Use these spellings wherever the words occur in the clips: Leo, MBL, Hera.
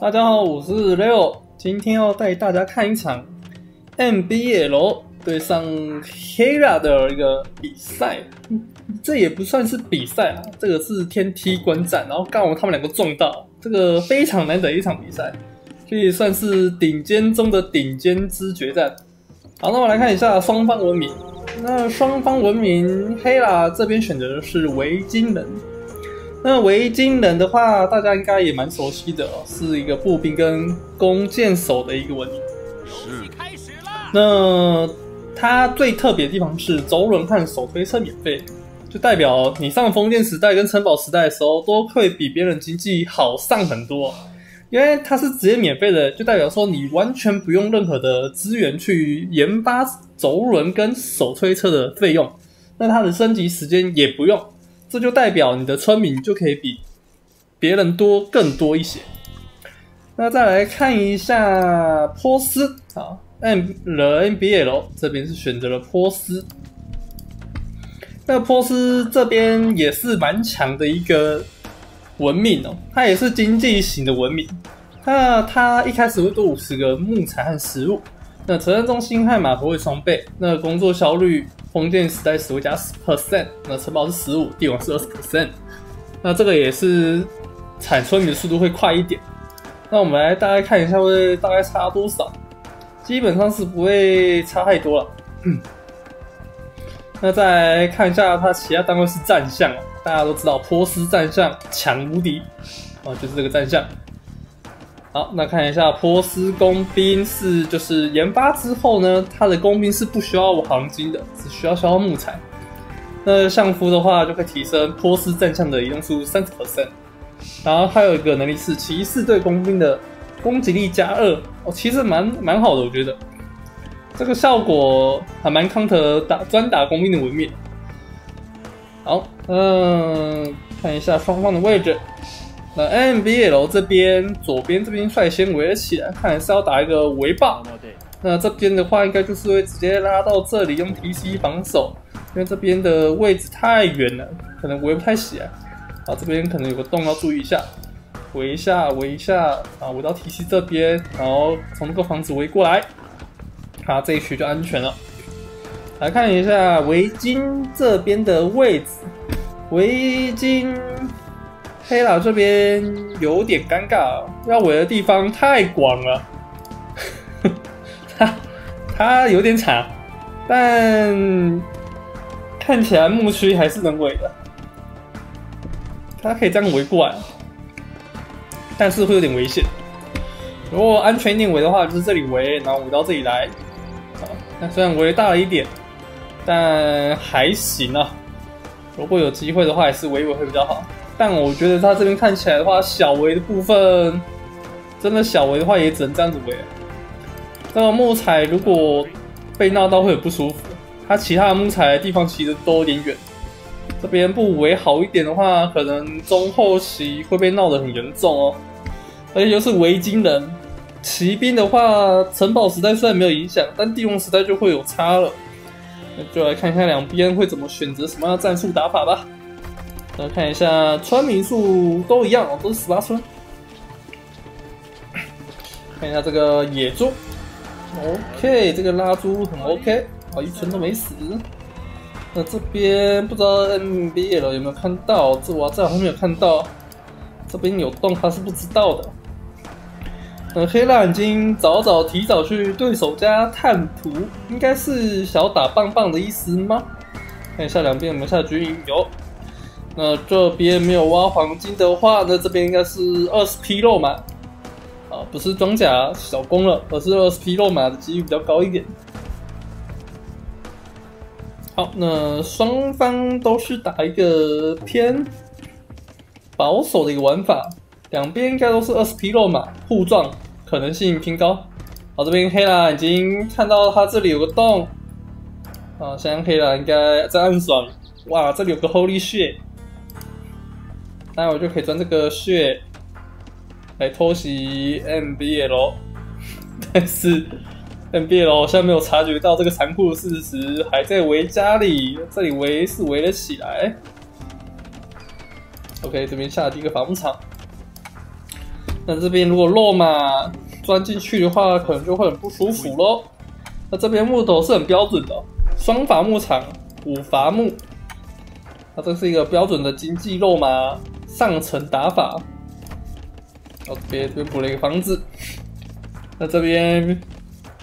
大家好，我是 Leo， 今天要带大家看一场 MBL 对上 Hera 的一个比赛，这也不算是比赛啊，这个是天梯观战，然后刚好他们两个撞到，这个非常难得一场比赛，可以算是顶尖中的顶尖之决战。好，那我们来看一下双方文明。 那双方文明 ，Hera 这边选择的是维京人。那维京人的话，大家应该也蛮熟悉的哦，是一个步兵跟弓箭手的一个文明。是。那它最特别的地方是轴轮和手推车免费，就代表你上封建时代跟城堡时代的时候，都会比别人经济好上很多，因为它是直接免费的，就代表说你完全不用任何的资源去研发。 轴轮跟手推车的费用，那它的升级时间也不用，这就代表你的村民就可以比别人多更多一些。那再来看一下波斯啊 ，MBL 这边是选择了波斯。那波斯这边也是蛮强的一个文明哦，它也是经济型的文明。那它一开始会多50个木材和食物。 那城镇中心和码头会双倍，那工作效率封建时代时会加 10%， 那城堡是15%，帝王是20%， 那这个也是产村民的速度会快一点。那我们来大概看一下会大概差多少，基本上是不会差太多了。那再来看一下它其他单位是战象，大家都知道波斯战象强无敌，哦，就是这个战象。 好，那看一下波斯工兵是就是研发之后呢，它的工兵是不需要黄金的，只需要消耗木材。那相夫的话就会提升波斯战象的移动速度 30%， 然后还有一个能力是骑士对工兵的攻击力加2，哦，其实蛮好的，我觉得这个效果还蛮counter专打工兵的文明。好，看一下双方的位置。 那 MBL 这边左边这边率先围了起来，看来是要打一个围爆。那这边的话，应该就是会直接拉到这里，用 TC 防守，因为这边的位置太远了，可能围不太起来。啊，这边可能有个洞要注意一下，围一下，围一下，啊，围到 TC 这边，然后从这个房子围过来，啊，这一区就安全了。来看一下围巾这边的位置，围巾。 Hera 这边有点尴尬，要围的地方太广了，它有点长，但看起来牧区还是能围的，它可以这样围过来，但是会有点危险。如果安全一点围的话，就是这里围，然后围到这里来。好，那虽然围大了一点，但还行啊。如果有机会的话，还是围一围会比较好。 但我觉得他这边看起来的话，小围的部分，真的小围的话也只能这样子围。那么木材如果被闹到会很不舒服，它其他的木材的地方其实都有点远。这边不围好一点的话，可能中后期会被闹得很严重哦。而且又是维京人，骑兵的话，城堡时代虽然没有影响，但帝王时代就会有差了。那就来看一下两边会怎么选择什么样的战术打法吧。 来看一下村民数都一样哦，都是18村。看一下这个野猪 ，OK， 这个拉猪很 OK， 好，一村都没死。那这边不知道 MBL 有没有看到？这好像没有看到。这边有洞他是不知道的。Hera 已经提早去对手家探图，应该是小打棒棒的意思吗？看一下两边有没有下军营，有。 那这边没有挖黄金的话，那这边应该是20匹肉马，啊，不是装甲小攻了，而是20匹肉马的几率比较高一点。好，那双方都是打一个偏保守的一个玩法，两边应该都是20匹肉马，互撞可能性偏高。好，这边Hera已经看到他这里有个洞，啊，现在Hera应该在暗爽，哇，这里有个 Holy Shit。 那我就可以钻这个穴来偷袭 MBL， 但是 MBL 好像没有察觉到这个残酷的事实，还在围家里，这里围是围了起来。OK， 这边下了第一个防场，那这边如果落马钻进去的话，可能就会很不舒服咯。那这边木头是很标准的，双伐木场，5伐木。那这是一个标准的经济肉麻上层打法。然后这边补了一个房子。那这边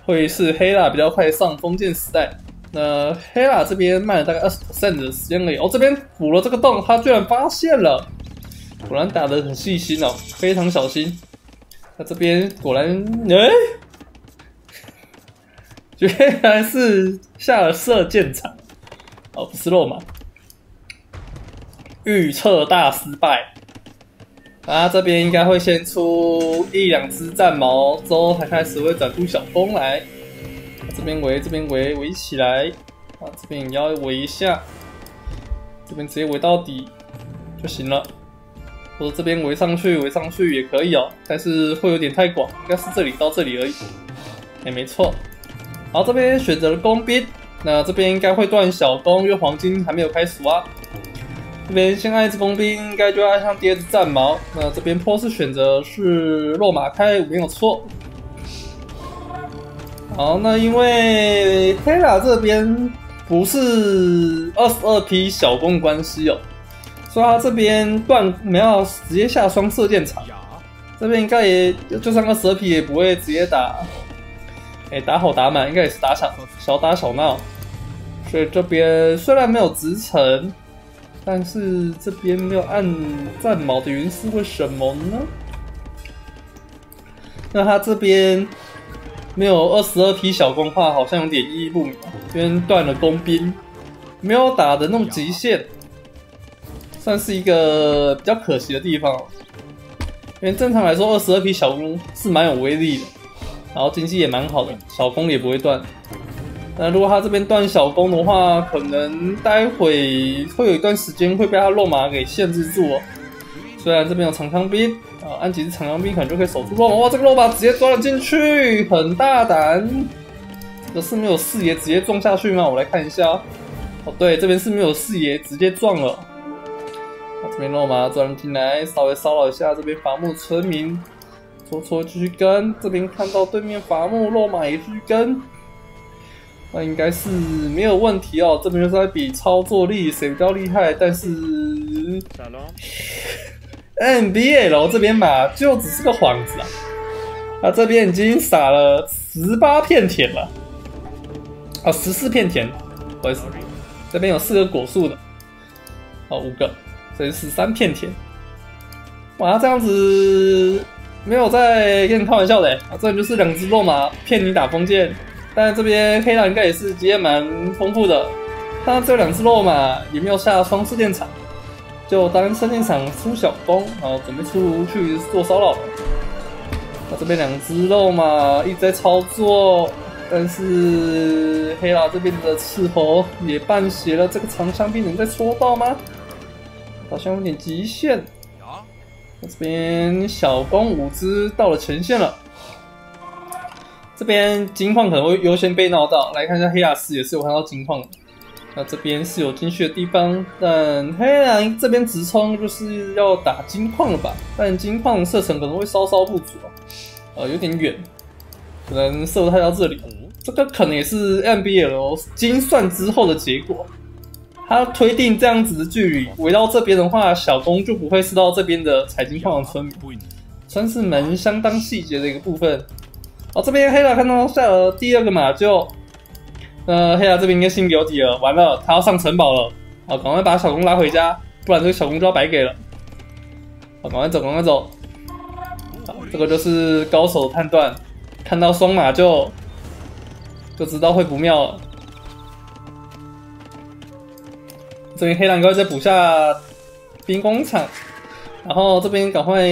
会是Hera比较快上封建时代。那Hera这边慢了大概20% 的时间而已。哦，这边补了这个洞，他居然发现了。 果然打得很细心哦，非常小心。那这边果然，居然是下了射箭场，哦，不是肉麻。预测大失败。啊，这边应该会先出1-2只战矛，之后才开始会转出小风来。这边围，这边围，围起来。啊，这边也要围一下，这边直接围到底就行了。 我这边围上去，围上去也可以哦，但是会有点太广，应该是这里到这里而已。哎，没错。然后这边选择了工兵，那这边应该会断小工，因为黄金还没有开始挖。这边先按一只工兵，应该就要按上第2只战矛。那这边波士选择是肉马开，没有错。好，那因为 Hera 这边不是22批小工关系哦。 所以他这边断没有直接下双射箭场，这边应该也就算22批也不会直接打，打好打满应该也是小打小闹，所以这边虽然没有直城，但是这边没有按战矛的原因是为什么呢？那他这边没有22批小工的话，好像有点意义不明，这边断了工兵，没有打的那种极限。 算是一个比较可惜的地方，因为正常来说22批小工是蛮有威力的，然后经济也蛮好的，小工也不会断。那如果他这边断小工的话，可能待会会有一段时间会被他肉麻给限制住哦。虽然这边有长枪兵啊，按几只长枪兵可能就可以守住肉麻。哇，这个肉麻直接钻了进去，很大胆。这是没有视野直接撞下去吗？我来看一下。哦，对，这边是没有视野直接撞了。 这边肉麻钻进来，稍微骚扰一下这边伐木村民，搓搓继续跟。这边看到对面伐木肉麻也继续跟，那应该是没有问题哦。这边就是在比操作力谁比较厉害，但是 MBL 这边嘛就只是个幌子啊。他这边已经撒了18片田了，啊，14片田，不好意思，这边有4个果树的，哦，5个。 这是13片田，哇，这样子没有在跟你开玩笑的、啊，这就是2只肉麻骗你打封建，但这边黑狼应该也是经验蛮丰富的，当然只有2只肉麻也没有下双射箭场，就当射箭场出小工，然后准备出去做骚扰。那这边2只肉麻一直在操作，但是黑狼这边的斥候也伴随了这个长枪兵，能再戳到吗？ 好像有点极限。这边小工5只到了前线了。这边金矿可能会优先被闹到，来看一下黑亚斯也是有看到金矿的。那这边是有进去的地方，但黑狼这边直冲就是要打金矿了吧？但金矿射程可能会稍稍不足，有点远，可能射不太到这里。这个可能也是 MBL 精算之后的结果。 他推定这样子的距离，围到这边的话，小工就不会是到这边的采金矿的村民，算是蛮相当细节的一个部分。哦，这边黑狼看到下了第2个马厩，黑狼这边应该心有底了，完了，他要上城堡了，好，赶快把小工拉回家，不然这个小工就要白给了。好，赶快走，赶快走。好，这个就是高手的判断，看到双马厩就知道会不妙了。 这边黑狼哥再补下兵工厂，然后这边赶快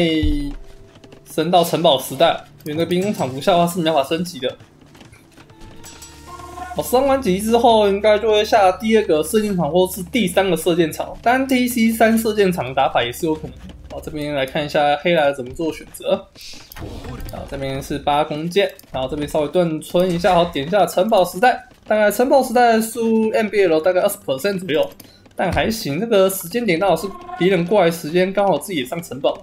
升到城堡时代，因为那个兵工厂不下的话是没办法升级的。我升完级之后，应该就会下第2个射箭场或是第3个射箭场，单 TC3射箭场打法也是有可能的。好，这边来看一下黑狼怎么做选择。然后这边是8弓箭，然后这边稍微顿村一下，好点一下城堡时代，大概城堡时代输 MBL 大概20% 左右。 但还行，那个时间点刚好是敌人过来时间，刚好自己也上城堡。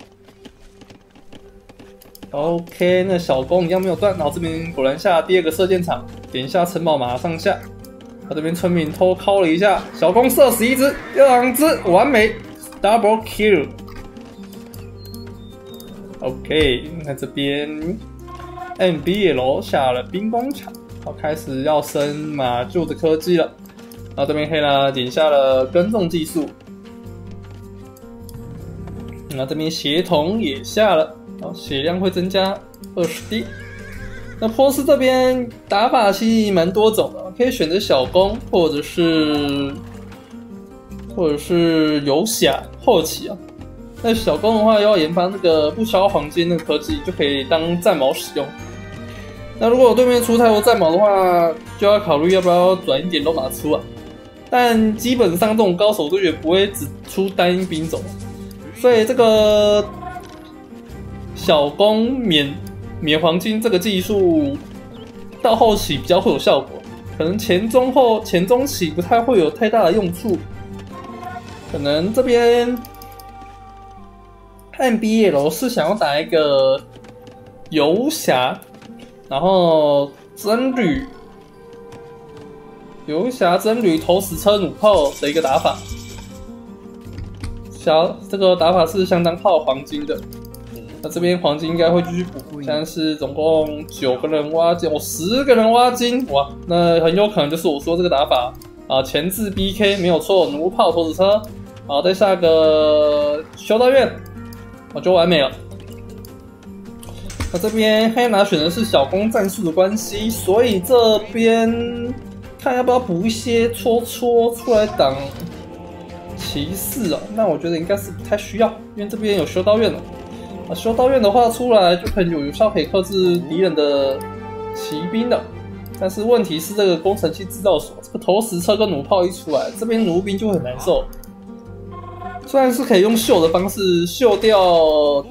OK， 那小弓一样没有断，然后这边果然下第二个射箭场，点一下城堡马上下。他这边村民偷敲了一下，小弓射死一只，两只完美 ，double kill。OK， 那这边 MBL 下了兵工厂，好开始要升马厩的科技了。然后这边Hera点下了耕种技术。 那这边协同也下了，然后血量会增加20滴。那波斯这边打法其实蛮多种的，可以选择小弓，或者是游侠后期啊。那小弓的话，要研发那个不消黄金的科技，就可以当战矛使用。那如果我对面出太多战矛的话，就要考虑要不要转一点肉马出啊。但基本上这种高手对决不会只出单一兵种。 所以这个小弓免黄金这个技术到后期比较会有效果，可能前中期不太会有太大的用处。可能这边MBL是想要打一个游侠，然后僧侣，游侠僧侣投石车弩炮的一个打法。 这个打法是相当耗黄金的，那这边黄金应该会继续补，现在是总共9个人挖金，10个人挖金，哇，那很有可能就是我说这个打法啊，前置 BK 没有错，弩炮投石车，好，再下个修道院，我就完美了。那这边黑拿选的是小弓战术的关系，所以这边看要不要补一些戳戳出来挡。 骑士啊，那我觉得应该是不太需要，因为这边有修道院了。啊，修道院的话出来就很有效，可以克制敌人的骑兵的。但是问题是这个工程器制造所，这个投石车跟弩炮一出来，这边弩兵就很难受。虽然是可以用秀的方式秀掉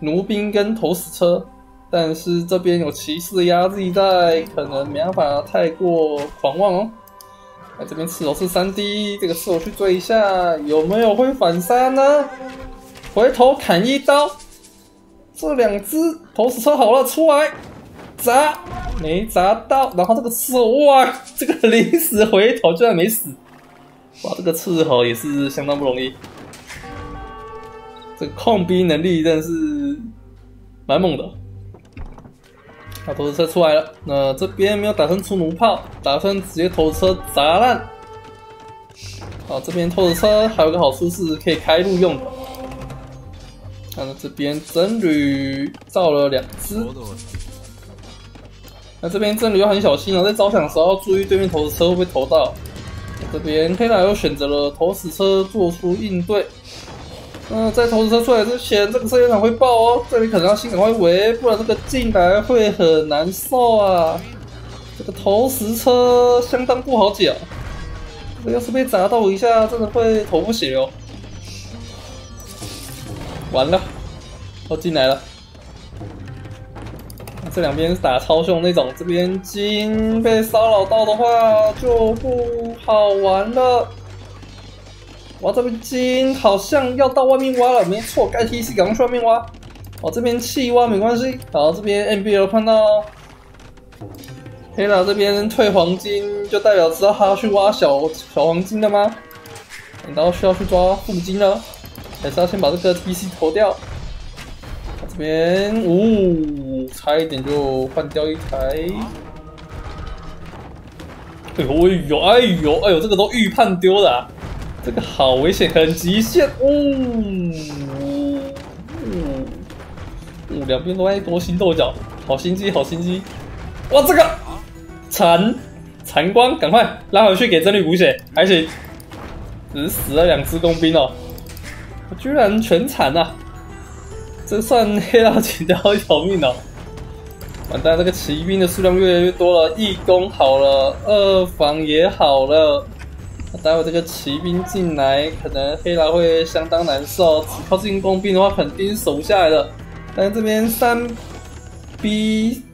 弩兵跟投石车，但是这边有骑士的压力在，可能没办法太过狂妄哦。 哎，这边刺楼是3D， 这个刺楼去追一下，有没有会反杀呢？回头砍一刀，这2只投石车好了，出来砸，没砸到。然后这个刺楼，哇，这个临时回头居然没死，哇，这个刺楼也是相当不容易。这个控兵能力真的是蛮猛的。那投石车出来了，那这边没有打算出弩炮，打算直接投石车砸烂。好，这边投石车还有个好处是可以开路用的。那这边僧侣造了2只，那这边僧侣要很小心哦，在招降的时候要注意对面投石车会不会投到。这边Hera又选择了投石车做出应对。 嗯，在投石车出来之前，这个射箭场会爆哦。这里可能要先赶快围，不然这个进来会很难受啊。这个投石车相当不好解，这个要是被砸到一下，真的会头破血流。完了，我进来了。这两边打超凶那种，这边金被骚扰到的话就不好玩了。 哇，这边金好像要到外面挖了，没错，该 TC 赶快去外面挖。哦，这边弃挖没关系。好，这边 MBL 看到 Hera 这边退黄金，就代表知道他要去挖小黄金了吗？难道需要去抓副金了？还是要先把这个 TC 投掉？这边，哦，差一点就换掉一台。 哎呦，这个都预判丢的啊。 这个好危险，很极限哦！两边都在勾心斗角，好心机，好心机！哇，这个残光，赶快拉回去给真理补血，还行，只是死了2只工兵哦，居然全残啊！这算黑到捡掉一条命哦！完蛋，这个骑兵的数量越来越多了，1攻好了，2防也好了。 待会这个骑兵进来，可能Hera会相当难受。只靠近工兵的话，肯定守不下来了。但是这边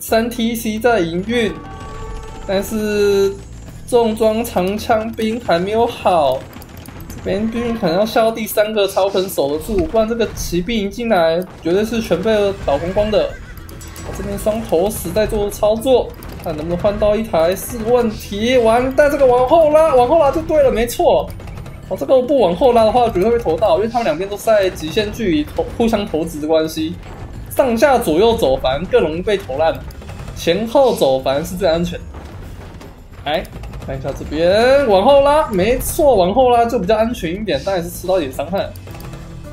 3TC 在营运，但是重装长枪兵还没有好。这边毕竟可能要下到第3个才肯守得住，不然这个骑兵一进来，绝对是全被倒光光的。这边双头死在做操作，看能不能换到一台是个问题。完蛋，这个往后拉，往后拉就对了，没错。哦，这个不往后拉的话，绝对会投到，因为他们两边都是在极限距离投，互相投掷的关系，上下左右走反更容易被投烂，前后走反是最安全的。哎，看一下这边，往后拉，没错，往后拉就比较安全一点，但也是吃到一点伤害。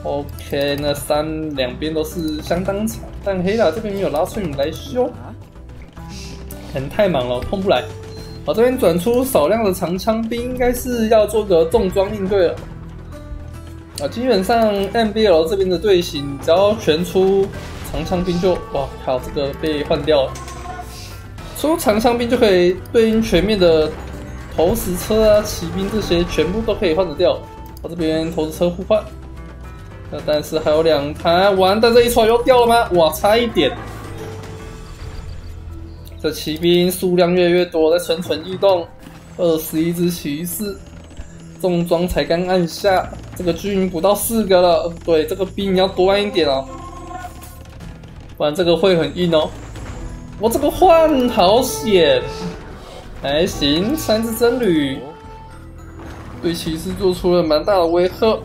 OK， 那三两边都是相当惨，但黑塔这边没有拉出你来修，可能太忙了碰不来。好，这边转出少量的长枪兵，应该是要做个重装应对了。啊，基本上 MBL 这边的队形，只要全出长枪兵就哇靠，这个被换掉了。出长枪兵就可以对应全面的投石车啊、骑兵这些，全部都可以换得掉。我这边投石车互换。 那但是还有两盘完蛋，这一出来又掉了吗？哇，差一点！这骑兵数量越来越多，在蠢蠢欲动。21只骑士，重装才刚按下，这个居民不到4个了。对，这个兵你要多按一点哦，不然这个会很硬哦。我这个换好险，还行，三只僧侣对骑士做出了蛮大的威吓。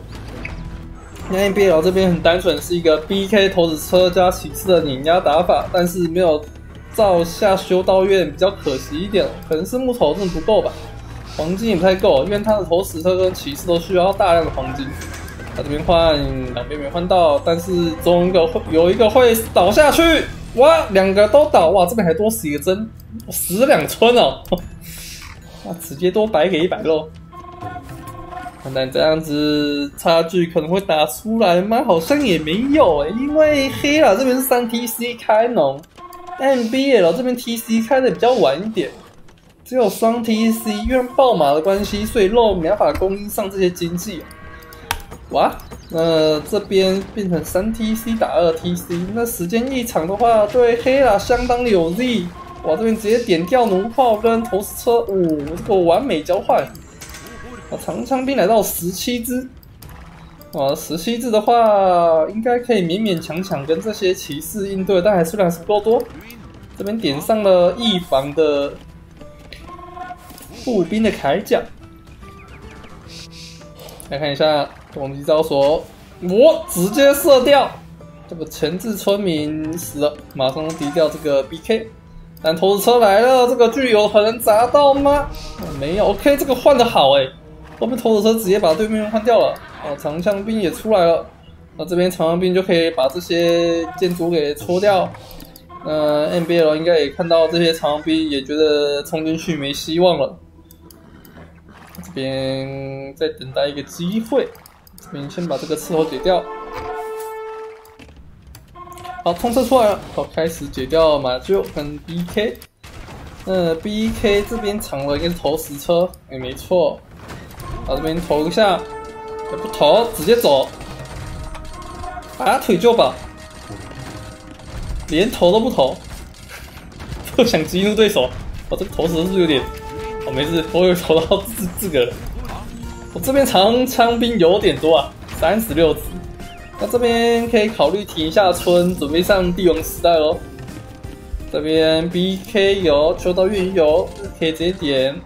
MBL 这边很单纯，是一个 BK 投掷车加骑士的碾压打法，但是没有照下修道院比较可惜一点，可能是木头真的不够吧，黄金也不太够，因为他的投掷车跟骑士都需要大量的黄金。他这边换两边没换到，但是中一个会有一个会倒下去，哇，两个都倒，哇，这边还多死一个针，死2村哦，那直接多白给100喽。 但这样子差距可能会打出来吗？好像也没有哎、欸，因为黑啦这边是3TC 开农 ，MBL 这边 TC 开的比较晚一点，只有双TC， 因为爆马的关系，所以肉没办法供应上这些经济、啊。哇，那这边变成3TC 打2TC， 那时间一长的话，对黑啦相当的有利。哇，这边直接点掉弩炮跟投石车，哦，这个完美交换。 啊，长枪兵来到17只，啊，17只的话，应该可以勉勉强强跟这些骑士应对，但还数量是不够多。这边点上了一防的步兵的铠甲，来看一下攻击招锁，我直接射掉，这个前置村民死了，马上敌掉这个 BK。 但投石车来了，这个距离有可能砸到吗？哦、没有 ，OK， 这个换的好哎、欸，后面投石车直接把对面换掉了。哦，长枪兵也出来了，那这边长枪兵就可以把这些建筑给戳掉。MBL 应该也看到这些长枪兵，也觉得冲进去没希望了。这边再等待一个机会，这边先把这个刺头解掉。 好，冲刺出来了！好，开始解掉马厩跟 BK。BK 这边藏了一个投石车，哎、欸，没错。好，这边投一下，也不投，直接走，拔腿就跑，连投都不投，不想激怒对手。我、哦、这个投石是有点，哦，没事，我有投到自个了。我、哦、这边长枪兵有点多啊，36只。 那这边可以考虑停一下村，准备上帝王时代哦。这边 BK 有，修道院有，可以直接点。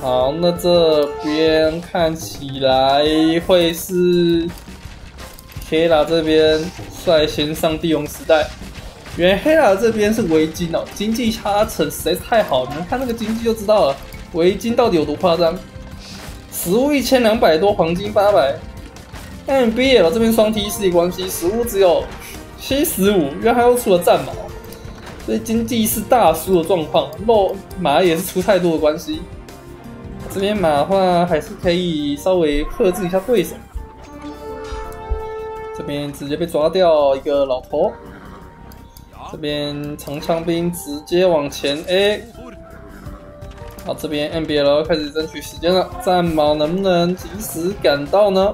好，那这边看起来会是 Hera 这边率先上帝王时代。原来 Hera 这边是围巾哦，经济差成实在是太好，你们看那个经济就知道了，围巾到底有多夸张。食物1200多，黄金800。 MBL 这边双TC 关系，食物只有75，因为他又出了战马，所以经济是大输的状况。肉马也是出太多的关系，这边马的话还是可以稍微克制一下对手。这边直接被抓掉一个老头，这边长枪兵直接往前 A。 好，这边 MBL 开始争取时间了，战马能不能及时赶到呢？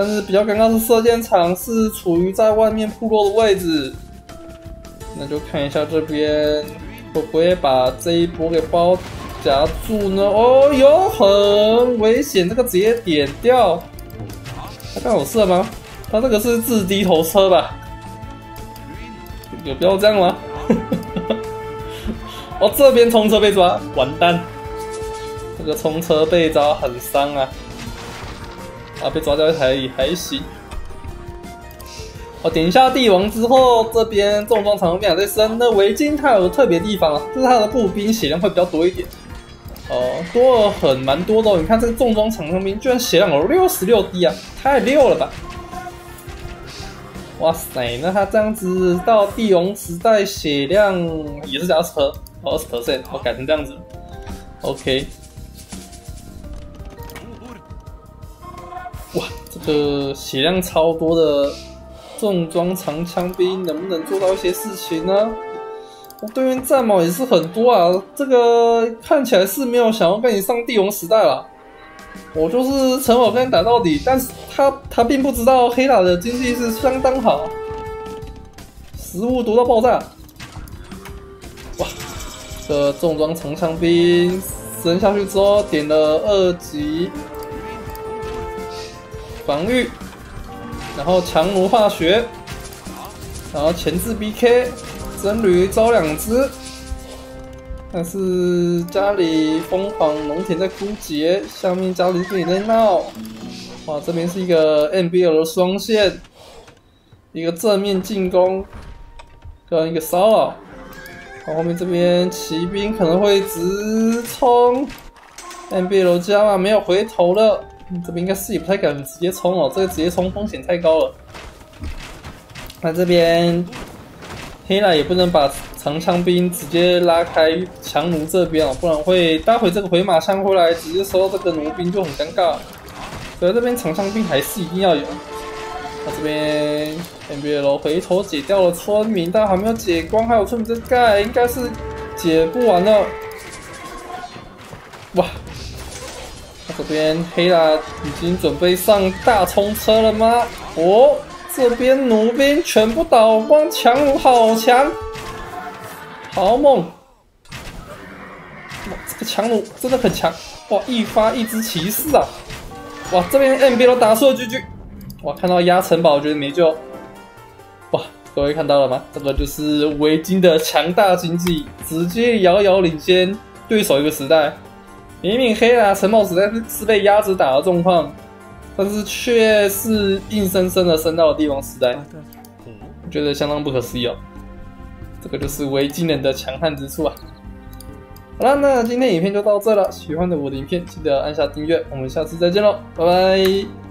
但是比较尴尬是射箭场是处于在外面部落的位置，那就看一下这边会不会把这一波给包夹住呢？哦哟，很危险，这个直接点掉。他刚有射吗？他这个是自低头车吧？有必要这样吗？哦，这边冲车被抓，完蛋！这个冲车被抓很伤啊！啊，被抓掉一台也还行。我、哦、点一下帝王之后，这边重装长弓兵在升。那维京它有特别地方啊，就是它的步兵血量会比较多一点。哦，多了很蛮多的、哦。你看这个重装长弓兵居然血量有66滴啊，太溜了吧！ 哇塞，那他这样子到帝王时代血量也是加20%，我改成这样子 ，OK。哇，这个血量超多的重装长枪兵能不能做到一些事情呢？我对面战矛也是很多啊，这个看起来是没有想要跟你上帝王时代啦。 我就是陈某跟你打到底，但是他并不知道黑塔的经济是相当好，食物多到爆炸。哇，这重装长枪兵扔下去之后点了2级防御，然后强弩化学，然后前置 BK， 真驴招2只。 但是家里疯狂农田在枯竭，下面家里也在闹。哇，这边是一个 MBL 的双线，一个正面进攻跟一个骚扰。然后后面这边骑兵可能会直冲 MBL 家嘛，没有回头了。这边应该是也不太敢直接冲哦，这个直接冲风险太高了。那这边 Hera 也不能把 长枪兵直接拉开强弩这边哦，不然会待会这个回马枪回来，直接收到这个弩兵就很尴尬。所以这边长枪兵还是一定要有。那、啊、这边 MBL 回头解掉了村民，但还没有解光，还有村民在盖，应该是解不完了。哇！那、啊、这边黑拉已经准备上大冲车了吗？哦，这边弩兵全部倒光，强弩好强！ 好猛！哇，这个强弩真的很强！哇，一发一只骑士啊！哇，这边 MBL 打出了GG！哇，看到压城堡，我觉得没救。哇，各位看到了吗？这个就是维京的强大经济，直接遥遥领先对手一个时代。明明黑啦城堡时代是被压着打的状况，但是却是硬生生的升到了帝王时代，我觉得相当不可思议哦。 这个就是维京人的强悍之处啊！好了，那今天影片就到这了。喜欢的我的影片，记得按下订阅。我们下次再见喽，拜拜。